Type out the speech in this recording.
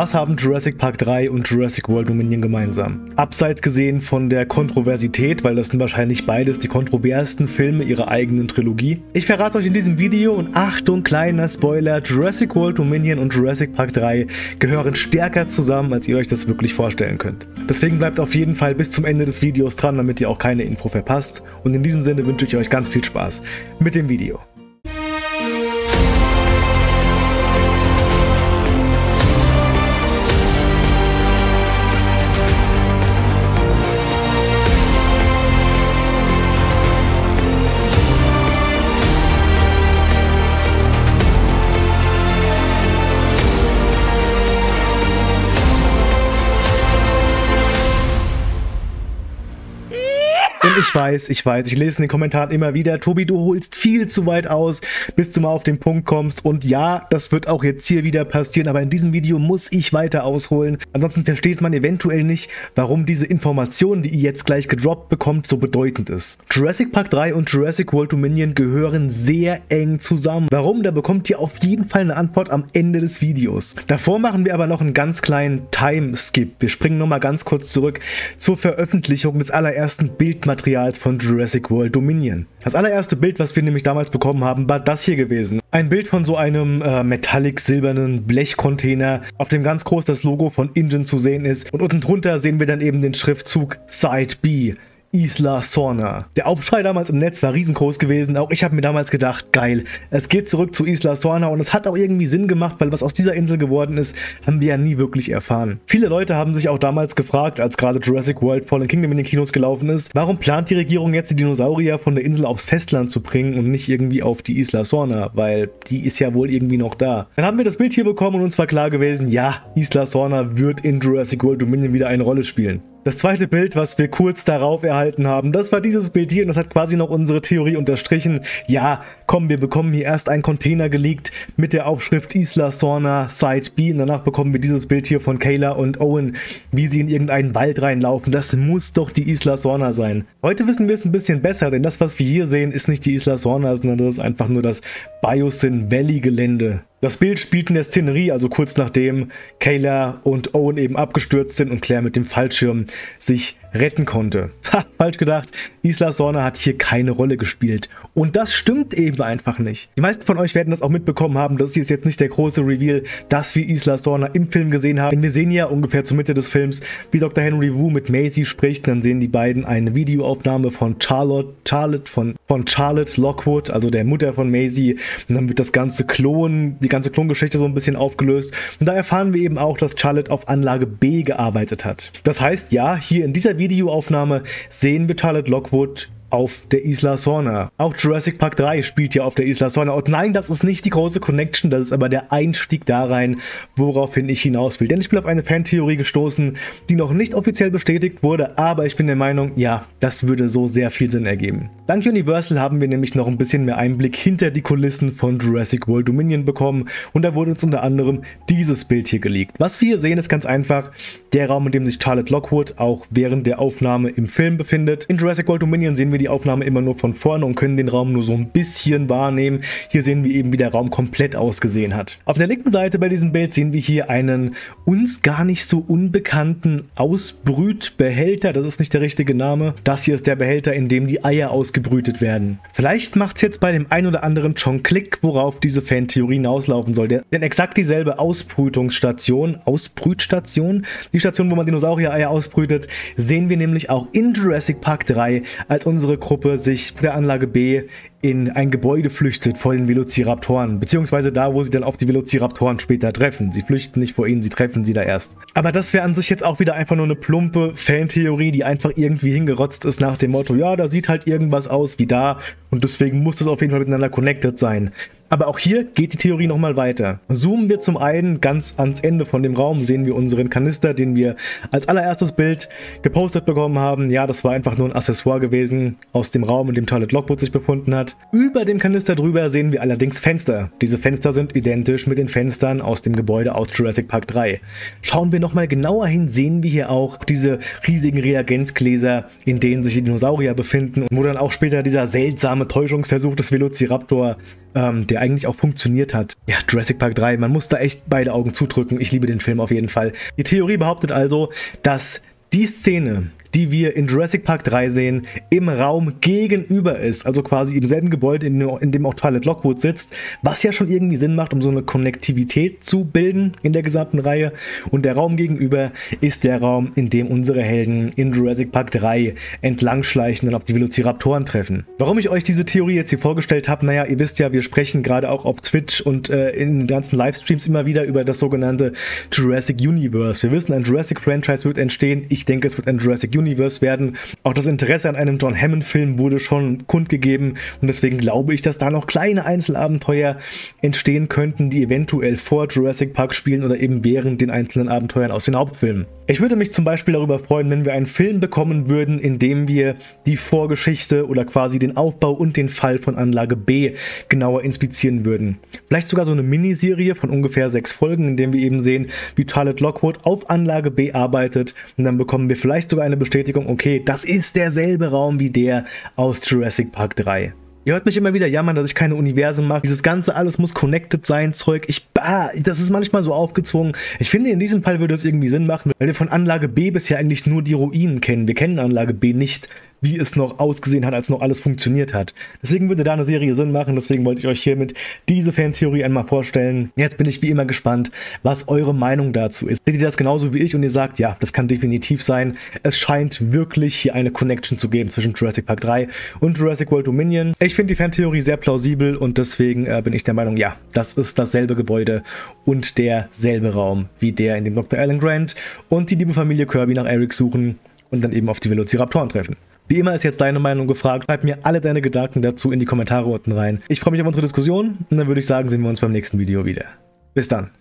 Was haben Jurassic Park 3 und Jurassic World Dominion gemeinsam? Abseits gesehen von der Kontroversität, weil das sind wahrscheinlich beides die kontroversesten Filme ihrer eigenen Trilogie. Ich verrate euch in diesem Video, und Achtung, kleiner Spoiler, Jurassic World Dominion und Jurassic Park 3 gehören stärker zusammen, als ihr euch das wirklich vorstellen könnt. Deswegen bleibt auf jeden Fall bis zum Ende des Videos dran, damit ihr auch keine Info verpasst. Und in diesem Sinne wünsche ich euch ganz viel Spaß mit dem Video. Ich weiß, ich lese in den Kommentaren immer wieder, Tobi, du holst viel zu weit aus, bis du mal auf den Punkt kommst, und ja, das wird auch jetzt hier wieder passieren, aber in diesem Video muss ich weiter ausholen, ansonsten versteht man eventuell nicht, warum diese Information, die ihr jetzt gleich gedroppt bekommt, so bedeutend ist. Jurassic Park 3 und Jurassic World Dominion gehören sehr eng zusammen. Warum? Da bekommt ihr auf jeden Fall eine Antwort am Ende des Videos. Davor machen wir aber noch einen ganz kleinen Time-Skip. Wir springen nochmal ganz kurz zurück zur Veröffentlichung des allerersten Bildmaterials von Jurassic World Dominion. Das allererste Bild, was wir nämlich damals bekommen haben, war das hier gewesen. Ein Bild von so einem metallic-silbernen Blechcontainer, auf dem ganz groß das Logo von InGen zu sehen ist, und unten drunter sehen wir dann eben den Schriftzug Side B. Isla Sorna. Der Aufschrei damals im Netz war riesengroß gewesen, auch ich habe mir damals gedacht, geil, es geht zurück zu Isla Sorna, und es hat auch irgendwie Sinn gemacht, weil was aus dieser Insel geworden ist, haben wir ja nie wirklich erfahren. Viele Leute haben sich auch damals gefragt, als gerade Jurassic World Fallen Kingdom in den Kinos gelaufen ist, warum plant die Regierung jetzt die Dinosaurier von der Insel aufs Festland zu bringen und nicht irgendwie auf die Isla Sorna, weil die ist ja wohl irgendwie noch da. Dann haben wir das Bild hier bekommen und uns war klar gewesen, ja, Isla Sorna wird in Jurassic World Dominion wieder eine Rolle spielen. Das zweite Bild, was wir kurz darauf erhalten haben, das war dieses Bild hier, und das hat quasi noch unsere Theorie unterstrichen. Ja, komm, wir bekommen hier erst einen Container geleakt mit der Aufschrift Isla Sorna Side B, und danach bekommen wir dieses Bild hier von Kayla und Owen, wie sie in irgendeinen Wald reinlaufen. Das muss doch die Isla Sorna sein. Heute wissen wir es ein bisschen besser, denn das, was wir hier sehen, ist nicht die Isla Sorna, sondern das ist einfach nur das Biosyn Valley Gelände. Das Bild spielt in der Szenerie, also kurz nachdem Kayla und Owen eben abgestürzt sind und Claire mit dem Fallschirm sich retten konnte. Ha, falsch gedacht, Isla Sorna hat hier keine Rolle gespielt. Und das stimmt eben einfach nicht. Die meisten von euch werden das auch mitbekommen haben, das hier ist jetzt nicht der große Reveal, dass wir Isla Sorna im Film gesehen haben. Denn wir sehen ja ungefähr zur Mitte des Films, wie Dr. Henry Wu mit Maisie spricht, und dann sehen die beiden eine Videoaufnahme von Charlotte Lockwood, also der Mutter von Maisie, und dann wird das ganze die ganze Klongeschichte so ein bisschen aufgelöst, und da erfahren wir eben auch, dass Charlotte auf Anlage B gearbeitet hat. Das heißt, ja, hier in dieser Videoaufnahme sehen wir Charlotte Lockwood auf der Isla Sorna. Auch Jurassic Park 3 spielt ja auf der Isla Sorna. Und nein, das ist nicht die große Connection, das ist aber der Einstieg da rein, woraufhin ich hinaus will. Denn ich bin auf eine Fantheorie gestoßen, die noch nicht offiziell bestätigt wurde, aber ich bin der Meinung, ja, das würde so sehr viel Sinn ergeben. Dank Universal haben wir nämlich noch ein bisschen mehr Einblick hinter die Kulissen von Jurassic World Dominion bekommen, und da wurde uns unter anderem dieses Bild hier geleakt. Was wir hier sehen, ist ganz einfach der Raum, in dem sich Charlotte Lockwood auch während der Aufnahme im Film befindet. In Jurassic World Dominion sehen wir die Aufnahme immer nur von vorne und können den Raum nur so ein bisschen wahrnehmen. Hier sehen wir eben, wie der Raum komplett ausgesehen hat. Auf der linken Seite bei diesem Bild sehen wir hier einen uns gar nicht so unbekannten Ausbrütbehälter. Das ist nicht der richtige Name. Das hier ist der Behälter, in dem die Eier ausgebrütet werden. Vielleicht macht es jetzt bei dem einen oder anderen schon Klick, worauf diese Fantheorie hinauslaufen soll. Denn exakt dieselbe Ausbrütstation, die Station, wo man Dinosaurier-Eier ausbrütet, sehen wir nämlich auch in Jurassic Park 3, als unsere Gruppe sich auf der Anlage B in ein Gebäude flüchtet vor den Velociraptoren, beziehungsweise da, wo sie dann auf die Velociraptoren später treffen. Sie flüchten nicht vor ihnen, sie treffen sie da erst. Aber das wäre an sich jetzt auch wieder einfach nur eine plumpe Fantheorie, die einfach irgendwie hingerotzt ist nach dem Motto, ja, da sieht halt irgendwas aus wie da, und deswegen muss das auf jeden Fall miteinander connected sein. Aber auch hier geht die Theorie nochmal weiter. Zoomen wir zum einen ganz ans Ende von dem Raum, sehen wir unseren Kanister, den wir als allererstes Bild gepostet bekommen haben. Ja, das war einfach nur ein Accessoire gewesen aus dem Raum, in dem Charlotte Lockwood sich befunden hat. Über dem Kanister drüber sehen wir allerdings Fenster. Diese Fenster sind identisch mit den Fenstern aus dem Gebäude aus Jurassic Park 3. Schauen wir nochmal genauer hin, sehen wir hier auch diese riesigen Reagenzgläser, in denen sich die Dinosaurier befinden, und wo dann auch später dieser seltsame Täuschungsversuch des Velociraptor der eigentlich auch funktioniert hat. Ja, Jurassic Park 3, man muss da echt beide Augen zudrücken. Ich liebe den Film auf jeden Fall. Die Theorie behauptet also, dass die Szene, die wir in Jurassic Park 3 sehen, im Raum gegenüber ist. Also quasi im selben Gebäude, in dem auch Charlotte Lockwood sitzt. Was ja schon irgendwie Sinn macht, um so eine Konnektivität zu bilden in der gesamten Reihe. Und der Raum gegenüber ist der Raum, in dem unsere Helden in Jurassic Park 3 entlangschleichen und auf die Velociraptoren treffen. Warum ich euch diese Theorie jetzt hier vorgestellt habe, naja, ihr wisst ja, wir sprechen gerade auch auf Twitch und in den ganzen Livestreams immer wieder über das sogenannte Jurassic Universe. Wir wissen, ein Jurassic-Franchise wird entstehen. Ich denke, es wird ein Jurassic Universe werden. Auch das Interesse an einem John Hammond-Film wurde schon kundgegeben und deswegen glaube ich, dass da noch kleine Einzelabenteuer entstehen könnten, die eventuell vor Jurassic Park spielen oder eben während den einzelnen Abenteuern aus den Hauptfilmen. Ich würde mich zum Beispiel darüber freuen, wenn wir einen Film bekommen würden, in dem wir die Vorgeschichte oder quasi den Aufbau und den Fall von Anlage B genauer inspizieren würden. Vielleicht sogar so eine Miniserie von ungefähr 6 Folgen, in dem wir eben sehen, wie Charlotte Lockwood auf Anlage B arbeitet und dann bekommen wir vielleicht sogar eine Bestätigung, okay, das ist derselbe Raum wie der aus Jurassic Park 3. Ihr hört mich immer wieder jammern, dass ich keine Universen mache. Dieses ganze alles muss connected sein, Zeug. Das ist manchmal so aufgezwungen. Ich finde, in diesem Fall würde es irgendwie Sinn machen, weil wir von Anlage B bisher eigentlich nur die Ruinen kennen. Wir kennen Anlage B nicht, wie es noch ausgesehen hat, als noch alles funktioniert hat. Deswegen würde da eine Serie Sinn machen. Deswegen wollte ich euch hiermit diese Fantheorie einmal vorstellen. Jetzt bin ich wie immer gespannt, was eure Meinung dazu ist. Seht ihr das genauso wie ich und ihr sagt, ja, das kann definitiv sein. Es scheint wirklich hier eine Connection zu geben zwischen Jurassic Park 3 und Jurassic World Dominion. Ich finde die Fantheorie sehr plausibel und deswegen bin ich der Meinung, ja, das ist dasselbe Gebäude und derselbe Raum wie der, in dem Dr. Alan Grant und die liebe Familie Kirby nach Eric suchen und dann eben auf die Velociraptoren treffen. Wie immer ist jetzt deine Meinung gefragt. Schreib mir alle deine Gedanken dazu in die Kommentare unten rein. Ich freue mich auf unsere Diskussion und dann würde ich sagen, sehen wir uns beim nächsten Video wieder. Bis dann.